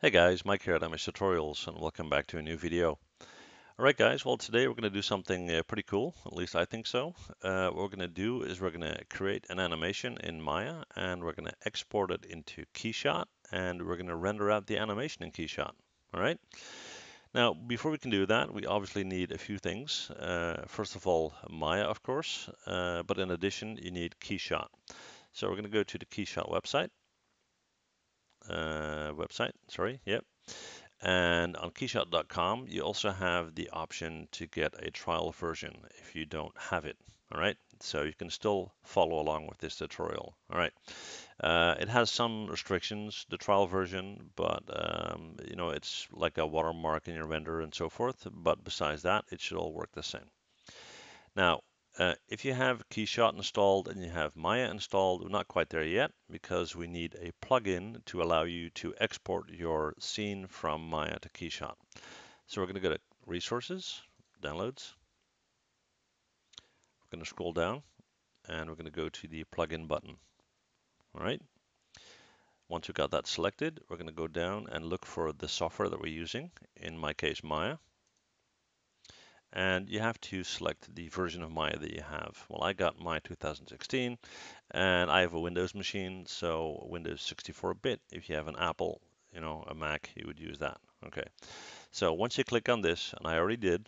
Hey guys, Mike here at MH Tutorials and welcome back to a new video. Alright guys, well today we're going to do something pretty cool, at least I think so. What we're going to do is we're going to create an animation in Maya and we're going to export it into Keyshot and we're going to render out the animation in Keyshot. Alright? Now, before we can do that, we obviously need a few things. First of all, Maya, of course, but in addition, you need Keyshot. So we're going to go to the Keyshot website. And on Keyshot.com, you also have the option to get a trial version if you don't have it. All right, so you can still follow along with this tutorial. All right, it has some restrictions, the trial version, but you know, it's like a watermark in your render and so forth. But besides that, it should all work the same. Now, if you have Keyshot installed and you have Maya installed, we're not quite there yet because we need a plugin to allow you to export your scene from Maya to Keyshot. So we're going to go to Resources, Downloads. We're going to scroll down and we're going to go to the plugin button. All right. Once we got that selected, we're going to go down and look for the software that we're using, in my case, Maya. And you have to select the version of Maya that you have. Well, I got Maya 2016 and I have a Windows machine, so Windows 64-bit. If you have an Apple, you know, a Mac, you would use that. Okay. So once you click on this, and I already did,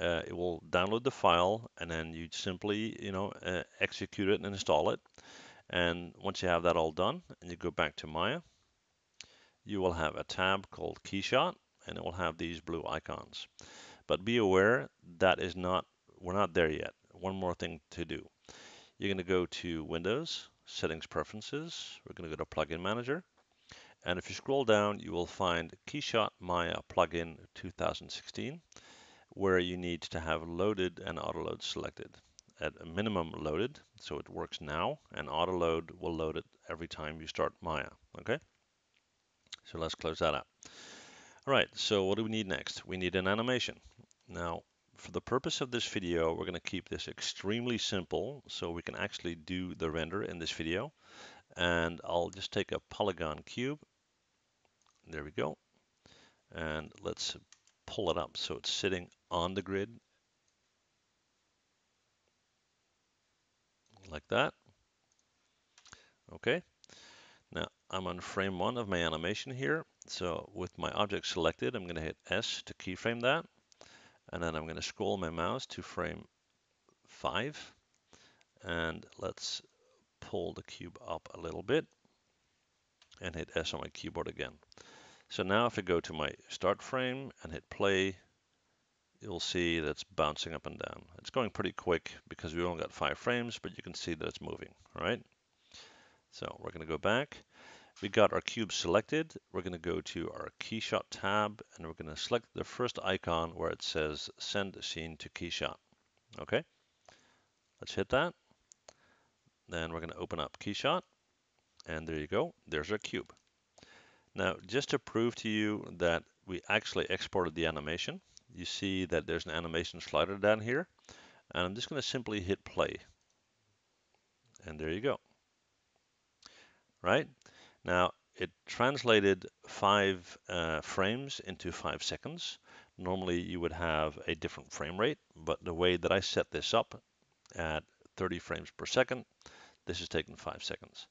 it will download the file and then you simply, you know, execute it and install it. And once you have that all done and you go back to Maya, you will have a tab called Keyshot and it will have these blue icons. But be aware that is not, we're not there yet. One more thing to do. You're going to go to Windows, Settings, Preferences. We're going to go to Plugin Manager. And if you scroll down, you will find Keyshot Maya Plugin 2016. Where you need to have loaded and autoload selected. At a minimum loaded, so it works now, and autoload will load it every time you start Maya, okay? So let's close that out. All right, so what do we need next? We need an animation. Now, for the purpose of this video, we're gonna keep this extremely simple so we can actually do the render in this video. And I'll just take a polygon cube. There we go. And let's pull it up so it's sitting on the grid like that. Okay, now I'm on frame 1 of my animation here, so with my object selected, I'm going to hit S to keyframe that, and then I'm going to scroll my mouse to frame 5, and let's pull the cube up a little bit and hit S on my keyboard again. So now if I go to my start frame and hit play, you'll see that's bouncing up and down. It's going pretty quick because we only got 5 frames, but you can see that it's moving, all right? So we're gonna go back. We got our cube selected. We're gonna go to our Keyshot tab and we're gonna select the first icon where it says send scene to Keyshot, okay? Let's hit that. Then we're gonna open up Keyshot and there you go, there's our cube. Now, just to prove to you that we actually exported the animation, you see that there's an animation slider down here, and I'm just going to simply hit play. And there you go. Right? Now, it translated 5 frames into 5 seconds. Normally, you would have a different frame rate, but the way that I set this up at 30 frames per second, this has taken 5 seconds.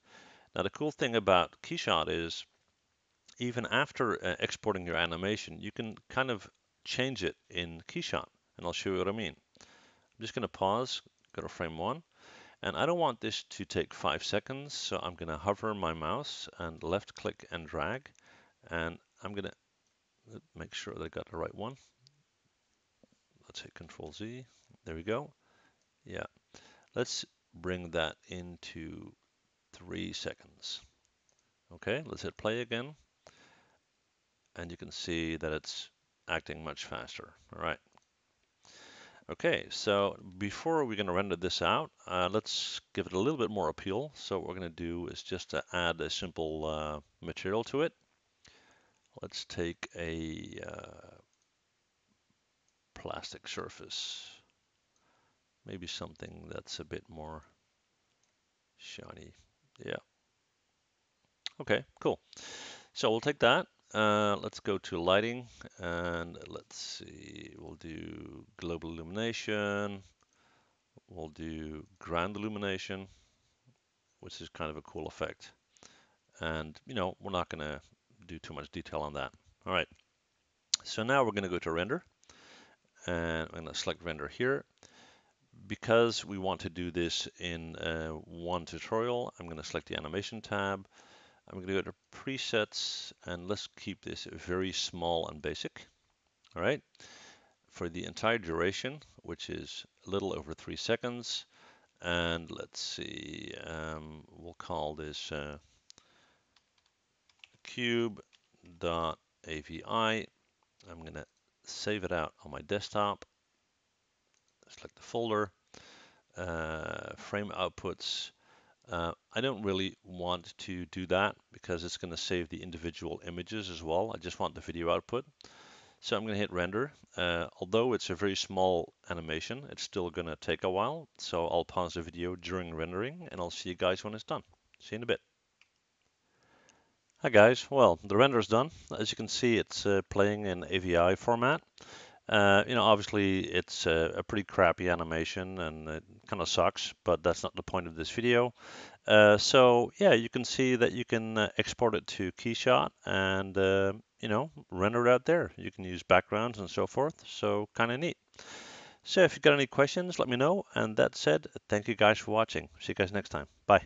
Now, the cool thing about Keyshot is, even after exporting your animation, you can kind of change it in Keyshot, and I'll show you what I mean. I'm just going to pause, go to frame 1, and I don't want this to take 5 seconds, so I'm going to hover my mouse and left click and drag, and I'm going to make sure that I got the right one. Let's hit Control Z. There we go. Yeah. Let's bring that into 3 seconds. Okay, let's hit play again. And you can see that it's acting much faster. All right. Okay, so before we're going to render this out, let's give it a little bit more appeal. So what we're going to do is just to add a simple material to it. Let's take a plastic surface, maybe something that's a bit more shiny. Yeah. Okay, cool. So we'll take that. Let's go to lighting and let's see, we'll do global illumination. We'll do grand illumination, which is kind of a cool effect. And, you know, we're not gonna do too much detail on that. All right, so now we're gonna go to render and I'm gonna select render here. Because we want to do this in one tutorial, I'm gonna select the animation tab. I'm gonna go to presets and let's keep this very small and basic. All right, for the entire duration, which is a little over 3 seconds. And let's see, we'll call this cube.avi. I'm going to save it out on my desktop, select the folder, frame outputs. I don't really want to do that because it's going to save the individual images as well. I just want the video output. So I'm going to hit render. Although it's a very small animation, it's still going to take a while. So I'll pause the video during rendering and I'll see you guys when it's done. See you in a bit. Hi guys, well, the render is done. As you can see, it's playing in AVI format. You know, obviously it's a pretty crappy animation and it kind of sucks, but that's not the point of this video. So yeah, you can see that you can export it to Keyshot and you know, render it out there. You can use backgrounds and so forth, so kind of neat. So if you've got any questions, let me know. And that said, thank you guys for watching. See you guys next time. Bye.